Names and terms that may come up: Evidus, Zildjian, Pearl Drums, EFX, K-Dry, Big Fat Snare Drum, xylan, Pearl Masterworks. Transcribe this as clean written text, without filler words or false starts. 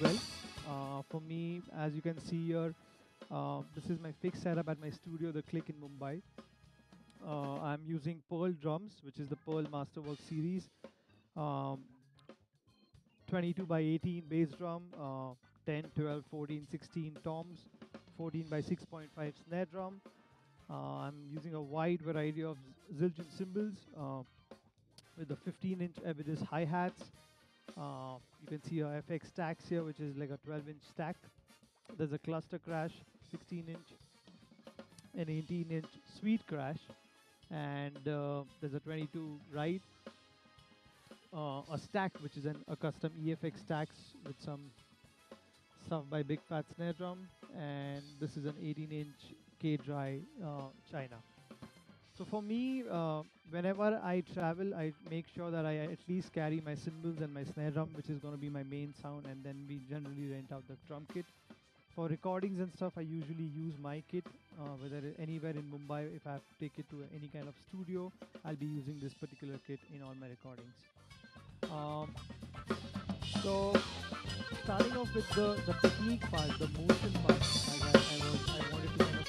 well. For me, as you can see here, this is my fixed setup at my studio, The Click in Mumbai. I'm using Pearl Drums, which is the Pearl Masterworks series. 22 by 18 bass drum, 10, 12, 14, 16 toms, 14 by 6.5 snare drum. I'm using a wide variety of Zildjian cymbals with the 15-inch Evidus hi-hats. You can see our FX stacks here, which is like a 12-inch stack. There's a cluster crash, 16-inch, an 18-inch sweet crash, and there's a 22 ride. A stack, which is a custom EFX stacks with some stuff by Big Fat Snare Drum, and this is an 18-inch K-Dry China. So for me, whenever I travel, I make sure that I at least carry my cymbals and my snare drum, which is going to be my main sound, and then we generally rent out the drum kit. For recordings and stuff, I usually use my kit, whether anywhere in Mumbai, if I have to take it to any kind of studio, I'll be using this particular kit in all my recordings. So starting off with the technique part, the motion part, I wanted to kind of